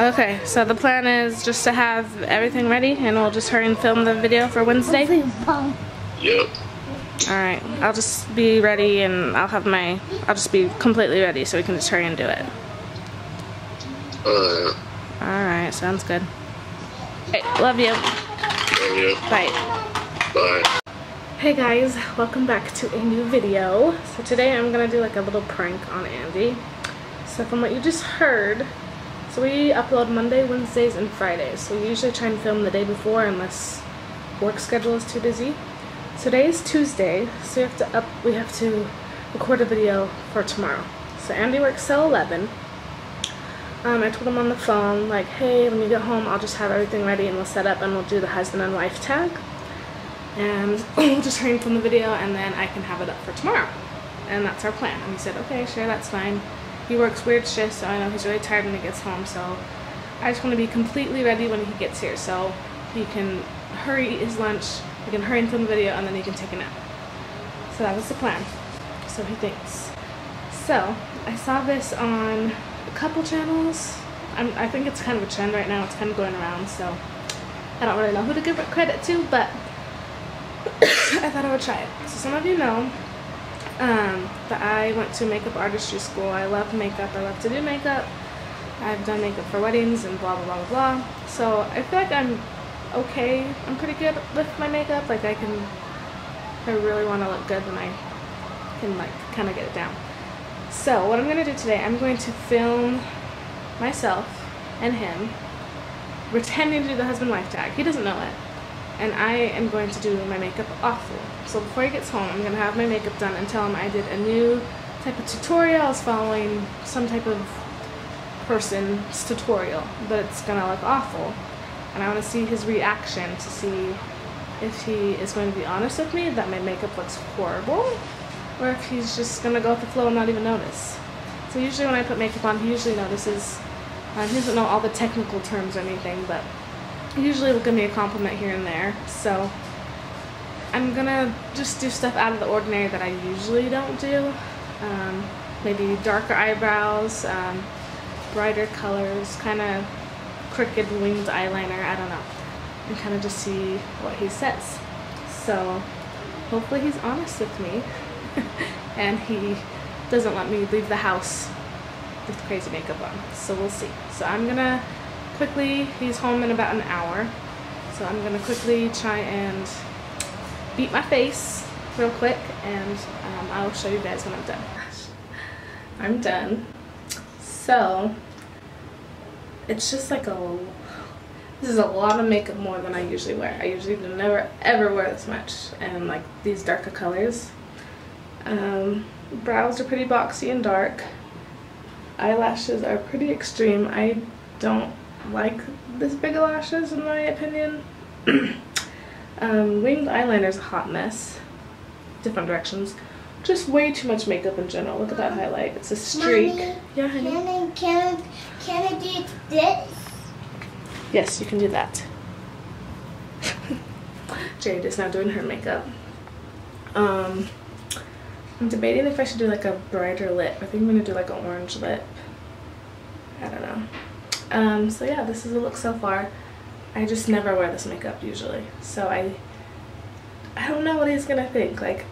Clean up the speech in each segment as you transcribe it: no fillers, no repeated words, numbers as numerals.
Okay, so the plan is just to have everything ready and we'll just hurry and film the video for Wednesday. Yep. Alright, I'll just be ready and I'll just be completely ready so we can just hurry and do it. Alright, sounds good. Hey, love you. Love you. Bye. Bye. Hey guys, welcome back to a new video. So today I'm gonna do like a little prank on Andy. So from what you just heard, so we upload Monday, Wednesdays, and Fridays. So we usually try and film the day before unless work schedule is too busy. Today is Tuesday, so we have to record a video for tomorrow. So Andy works till 11. I told him on the phone, like, hey, when you get home, I'll just have everything ready and we'll set up and we'll do the husband and wife tag. And we'll just hurry and film the video and then I can have it up for tomorrow. And that's our plan. And he said, okay, sure, that's fine. He works weird shifts, so I know he's really tired when he gets home, so I just want to be completely ready when he gets here so he can hurry, eat his lunch, he can hurry and film the video, and then he can take a nap. So that was the plan. So he thinks. So I saw this on a couple channels. I think it's kind of a trend right now. It's kind of going around, so I don't really know who to give credit to, but I thought I would try it. So some of you know that I went to makeup artistry school. I love makeup. I love to do makeup. I've done makeup for weddings and blah, blah, blah, blah, blah. So I feel like I'm okay. I'm pretty good with my makeup. Like if I really want to look good, then I can like kind of get it down. So what I'm going to do today, I'm going to film myself and him pretending to do the husband-wife tag. He doesn't know it. And I am going to do my makeup awful. So before he gets home, I'm going to have my makeup done and tell him I did a new type of tutorial. I was following some type of person's tutorial, but it's going to look awful. And I want to see his reaction to see if he is going to be honest with me that my makeup looks horrible, or if he's just going to go with the flow and not even notice. So usually when I put makeup on, he usually notices. He doesn't know all the technical terms or anything, but usually will give me a compliment here and there, so I'm gonna just do stuff out of the ordinary that I usually don't do. Maybe darker eyebrows, brighter colors, kind of crooked winged eyeliner, I don't know, and kind of just see what he says. So hopefully he's honest with me and he doesn't let me leave the house with crazy makeup on, so we'll see. So I'm gonna quickly, he's home in about an hour, so I'm gonna quickly try and beat my face real quick, and I'll show you guys when I'm done. I'm done. So it's just like this is a lot of makeup, more than I usually wear. I usually never ever wear this much, and like these darker colors. Brows are pretty boxy and dark. Eyelashes are pretty extreme. I don't like this big lashes in my opinion. Winged eyeliner's a hot mess. Different directions. Just way too much makeup in general. Look at that highlight. It's a streak. Mommy, yeah, honey? Can I do this? Yes, you can do that. Jade is now doing her makeup. I'm debating if I should do like a brighter lip. I think I'm gonna do like an orange lip. I don't know. So yeah, this is the look so far. I just never wear this makeup usually, so I don't know what he's gonna think. Like,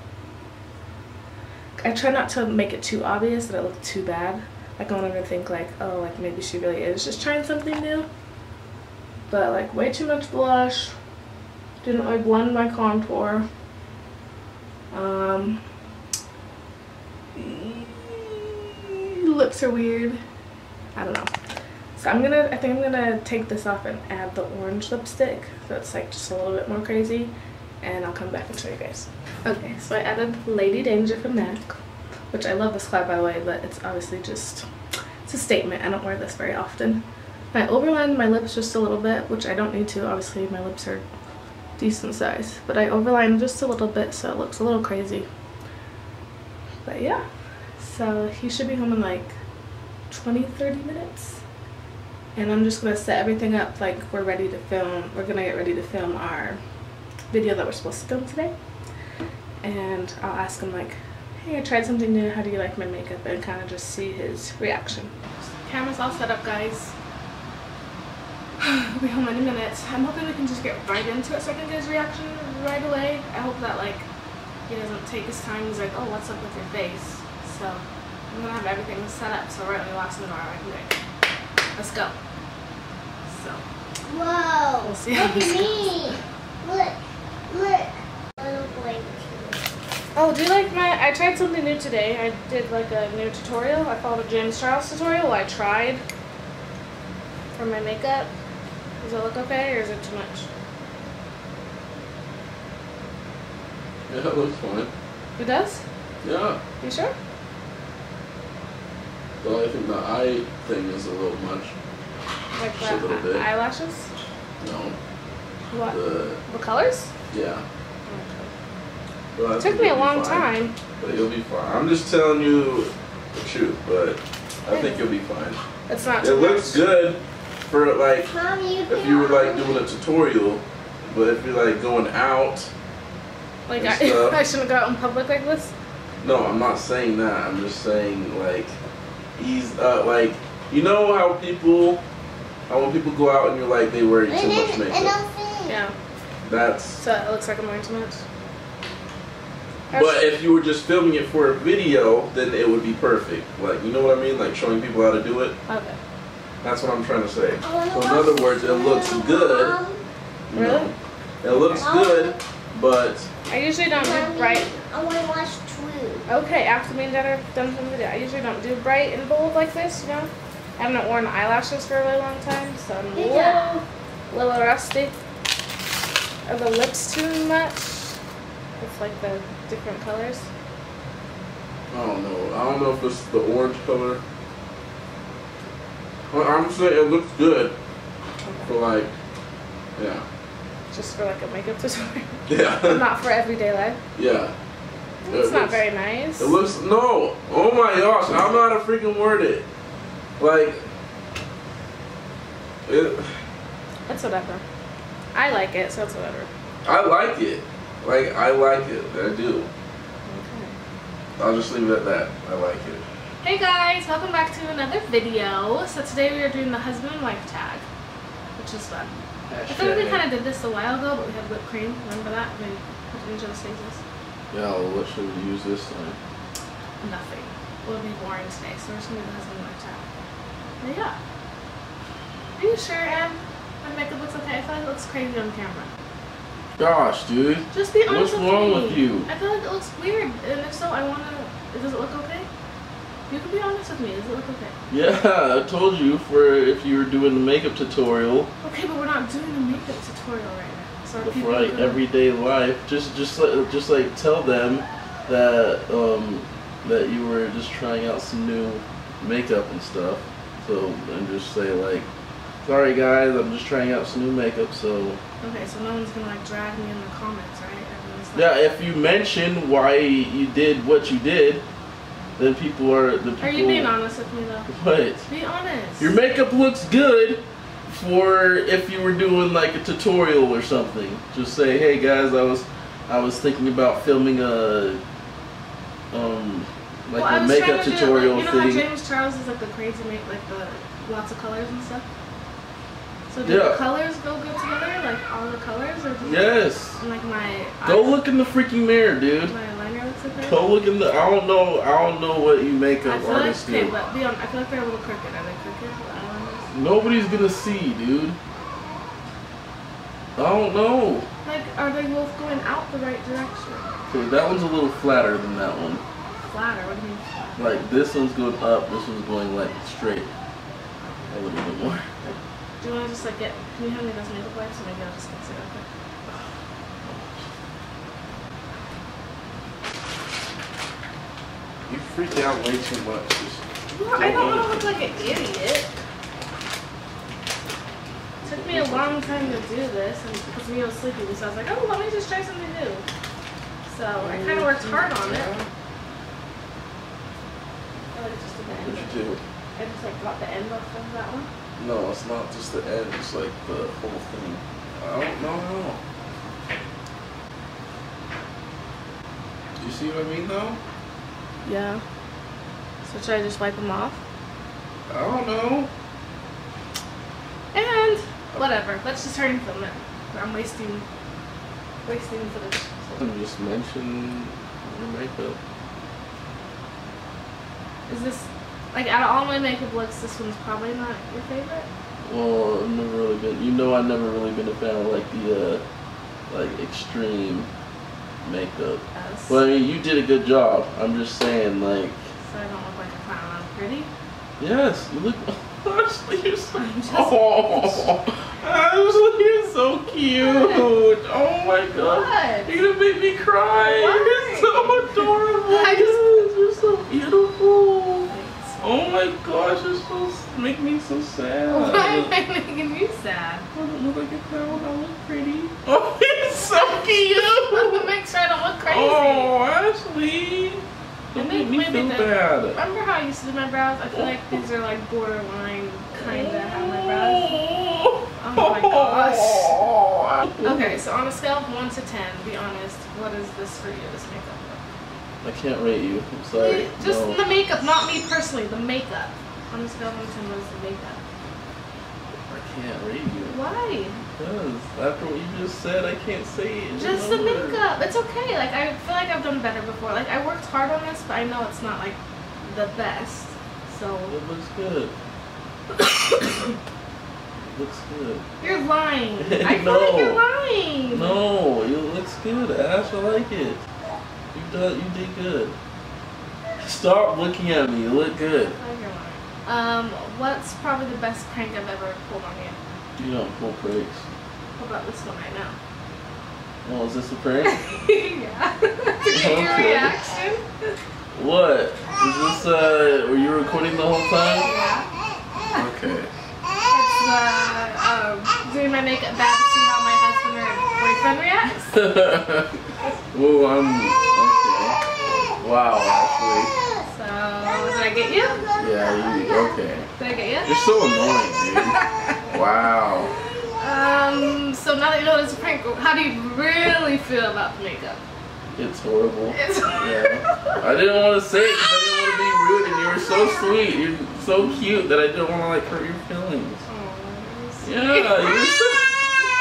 I try not to make it too obvious that I look too bad. Like, I don't ever think like, oh, like maybe she really is just trying something new. But like, way too much blush. Didn't really blend my contour. Lips are weird. I don't know. So I think I'm gonna take this off and add the orange lipstick, so it's like just a little bit more crazy, and I'll come back and show you guys. Okay, so I added Lady Danger from MAC, which I love this collab by the way, but it's obviously just, it's a statement. I don't wear this very often. I overlined my lips just a little bit, which I don't need to, obviously my lips are decent size, but I overlined just a little bit so it looks a little crazy. But yeah, so he should be home in like 20-30 minutes. And I'm just going to set everything up like we're ready to film. We're going to get ready to film our video that we're supposed to film today. And I'll ask him like, I tried something new. How do you like my makeup? And kind of just see his reaction. Camera's all set up, guys. We'll be home any minute. I'm hoping we can just get right into it so I can get his reaction right away. I hope that, like, he doesn't take his time. He's like, oh, what's up with your face? So I'm gonna have everything set up so right when we watch tomorrow I can like, let's go. So whoa! We'll see how this goes. Look. Oh, do you like my... I tried something new today. I did like a new tutorial. I followed a James Charles tutorial. I tried for my makeup. Does it look okay or is it too much? Yeah, it looks fine. It does? Yeah. You sure? Well, I think the eye thing is a little much. Like the eyelashes? No. What? The colors? Yeah. Well, it took me a long time. But you'll be fine. I'm just telling you the truth, but I think you'll be fine. It's not too much. It looks good for like, if you were like doing a tutorial, but if you're like going out. Like I shouldn't go out in public like this? No, I'm not saying that. I'm just saying like, ease up. Like, you know how people, when people go out and you're like, they wear too much makeup. Yeah. That's. So it looks like I'm wearing too much? But if you were just filming it for a video, then it would be perfect. Like, you know what I mean? Like showing people how to do it. Okay. That's what I'm trying to say. So in other words, it looks good. Really? No. It looks good, but... I usually don't do bright... I want to watch True. Okay, after me and Dad are done filming the video, I usually don't do bright and bold like this, you know? I haven't worn eyelashes for a really long time, so I'm a little rusty. Are the lips too much? It's like the different colors. I don't know. I don't know if it's the orange color. I'm saying it looks good. Okay. For like, yeah. Just for like a makeup tutorial. Yeah. Not for everyday life. Yeah. It's not very nice. It looks no. Oh my gosh! I'm not a freaking word it. Like. It. It's whatever. I like it, so it's whatever. I like it. Like, I like it. I do. Okay. I'll just leave it at that. I like it. Hey guys, welcome back to another video. So today we are doing the husband and wife tag, which is fun. I think we kind of did this a while ago, but we had whipped cream. Remember that? We put each other's faces. Yeah, what should we use this time? Nothing. It'll be boring today, so we're just going to do the husband and wife tag. But yeah. Are you sure, Em? My makeup looks okay. I feel like it looks crazy on camera. Gosh, dude. Just be honest with me. What's wrong with you? I feel like it looks weird, and if so, I want to... Does it look okay? You can be honest with me. Does it look okay? Yeah, I told you for if you were doing the makeup tutorial. Okay, but we're not doing the makeup tutorial right now. So for like everyday life, just like tell them that that you were just trying out some new makeup and stuff. So and just say like. Sorry guys, I'm just trying out some new makeup, so... Okay, so no one's gonna like drag me in the comments, right? Like, yeah, if you mention why you did what you did, then people are... Are you being honest with me though? What? Be honest. Your makeup looks good for if you were doing like a tutorial or something. Just say, hey guys, I was thinking about filming a... like a makeup tutorial thing. You know how James Charles is like the crazy make, like the lots of colors and stuff? So do the colors go good together? Like all the colors? Or do yes. Like my eyes? Go look in the freaking mirror, dude. My eyeliner looks like that? Go look in the... I don't know what you makeup artists do. But beyond, I feel like they're a little crooked. Are they crooked? Nobody's gonna see, dude. I don't know. Like, are they both going out the right direction? Okay, that one's a little flatter than that one. Flatter? What do you mean flatter? Like, this one's going up, this one's going, like, straight. A little bit more. Do you want to just like get, can you hand me those makeup wipes? So maybe I'll just fix it real quick. You freaked out way too much. Well, I don't want to look like an idiot. It took me a long time to do this and because we were sleepy, so I was like, oh, let me just try something new. So I kind of worked hard on it. I like just did the end. What'd you do? I just like got the end off of that one. No, it's not just the end, it's like the whole thing. I don't know how. Do you see what I mean though? Yeah. So should I just wipe them off? I don't know. And whatever. Let's just hurry and film it. I'm wasting footage. I'm just mentioning your makeup. Is this, like, out of all my makeup looks, this one's probably not your favorite? Well, I've never really been, you know, I've never really been a fan of, like, the, like, extreme makeup. Yes. Well, I mean, you did a good job. I'm just saying, like... So I don't look like a clown. I'm pretty? Yes. You look... Ashley, you're so... Oh! Ashley, you're so cute! What? Oh my god! What? You're gonna make me cry! Why? You're so adorable! You're so beautiful! Thanks. Oh my gosh, you're so... make me so sad! Why am I making you sad? I don't look like a clown, I look pretty. Oh, you're so cute! I'm gonna make sure I don't look crazy! Oh, Ashley! Don't make me feel bad. Remember how I used to do my brows? I feel like these are like borderline kinda how my brows. Oh my gosh. Okay, so on a scale of 1 to 10, be honest, what is this for you, this makeup look? I can't rate you. I'm sorry. Just no. The makeup, not me personally, the makeup. On a scale of 1 to 10, what is the makeup? I can't rate you. Why? Because after what you just said, I can't say it. Just the makeup. It's okay. Like, I feel like I've done better before. Like, I worked hard on this, but I know it's not, like, the best. So... it looks good. It looks good. You're lying. I feel like you're lying. No, it looks good, Ash. I like it. You did good. Stop looking at me. You look good. I like your line. What's probably the best prank I've ever pulled on you? You don't pull pranks. What about this one right now? Oh, is this a prank? Yeah. Okay. Your reaction? What? Is this, were you recording the whole time? Yeah. Okay. It's, doing my makeup bad to see how my husband or boyfriend reacts. Ooh, I'm, okay. Wow, Ashley. So, did I get you? Yeah, you, okay. Did I get you? You're so annoying, dude. Wow. So now that you know it's a prank, how do you really feel about the makeup? It's horrible. It's horrible. Yeah. I didn't want to say it because I didn't want to be rude, and you were so sweet. You're so cute that I didn't want to, like, hurt your feelings. Aww, yeah, you're so...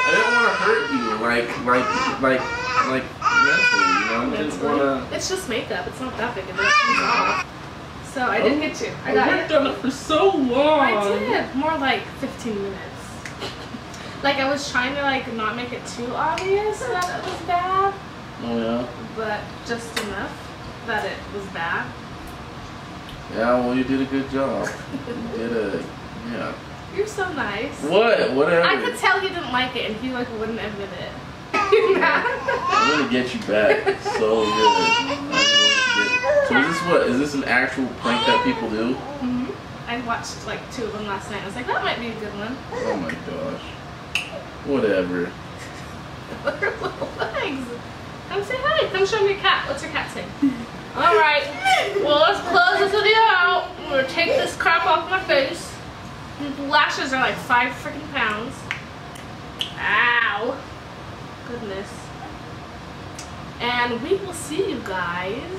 I didn't want to hurt you, like mentally, you know? I didn't want to... It's just makeup. It's not that big of a deal. So I didn't get you. I got worked on it for so long. I did. More like 15 minutes. Like, I was trying to, like, not make it too obvious that it was bad. Oh yeah. But just enough that it was bad. Yeah, well, you did a good job. You did a, yeah. You're so nice. What? Whatever. I could tell you didn't like it, and he, like, wouldn't admit it. You're mad? I'm gonna get you back. So good. So is this what? Is this an actual prank that people do? Mm-hmm. I watched like 2 of them last night. I was like, that might be a good one. Oh my gosh. Whatever. Look at her little legs. Come say hi. Come show me your cat. What's your cat's name? Alright. Well, let's close this video out. I'm going to take this crap off my face. These lashes are like 5 freaking pounds. Ow. Goodness. And we will see you guys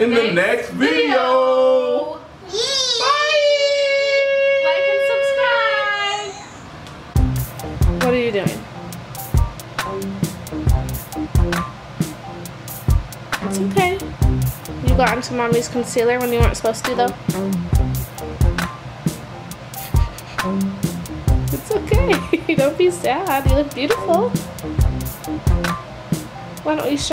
in the next video. Bye. Like and subscribe. What are you doing? It's okay. You got into mommy's concealer when you weren't supposed to, though. It's okay. Don't be sad. You look beautiful. Why don't you show